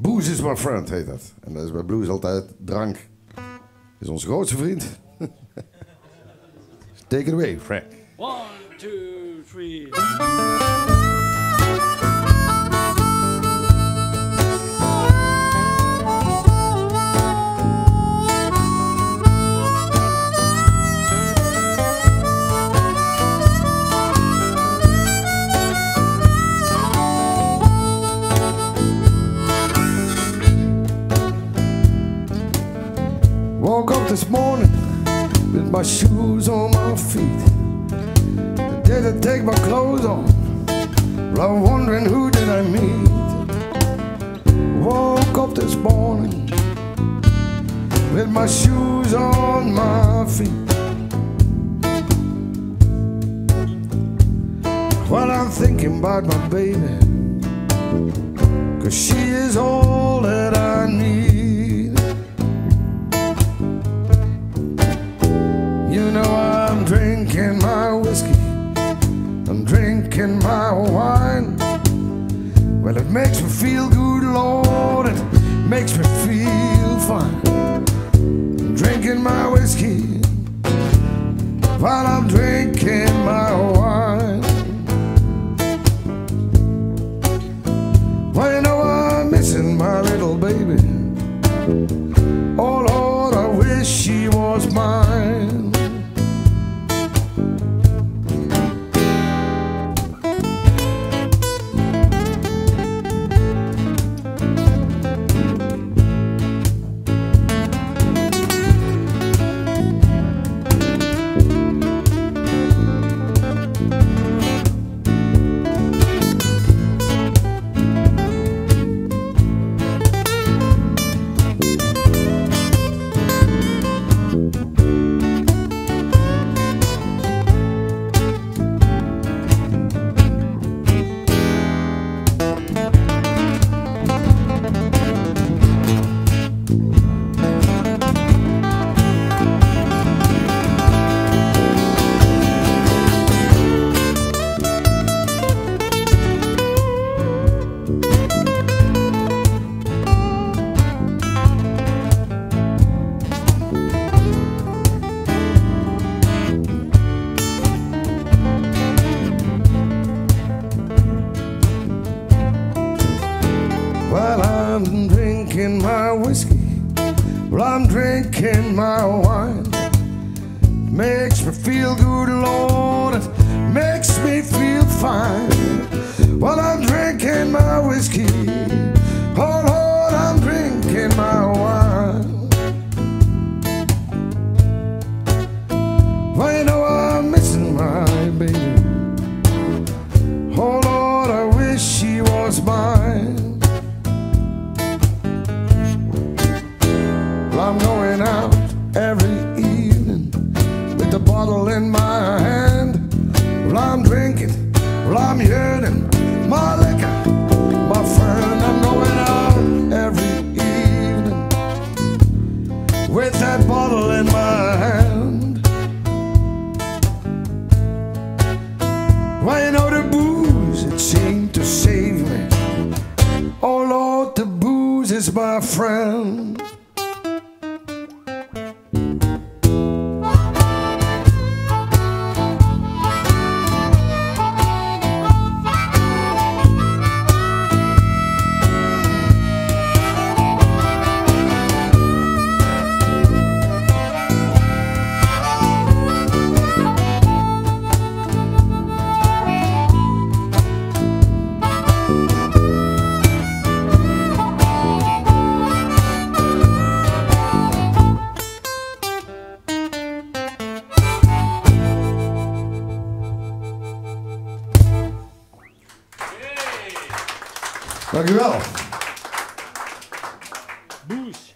Booze is my friend, heet dat. En dat is bij blues altijd drank. Is onze grootste vriend. Take it away, Frank. 1, 2, 3. Woke up this morning with my shoes on my feet. Didn't take my clothes off, but I'm wondering who did I meet. Woke up this morning with my shoes on my feet. Well, I'm thinking about my baby, 'cause she is all that I need. You know I'm drinking my whiskey, I'm drinking my wine. Well, it makes me feel good, Lord, it makes me feel fine. I'm drinking my whiskey while I'm drinking my wine. Well, you know I'm missing my little baby. Oh Lord, I wish she was mine. I'm drinking my whiskey, well, I'm drinking my wine. Makes me feel good, Lord, it makes me feel fine. Well, I'm drinking my whiskey, oh Lord, I'm drinking my wine. Well, you know I'm missing my baby, oh Lord, I wish she was mine. I'm going out every evening with a bottle in my hand. Well, I'm drinking, well, I'm yearning, my liquor, my friend. I'm going out every evening with that bottle in my hand. Well, you know the booze, it seemed to save me. Oh Lord, the booze is my friend. Dankjewel. Boes.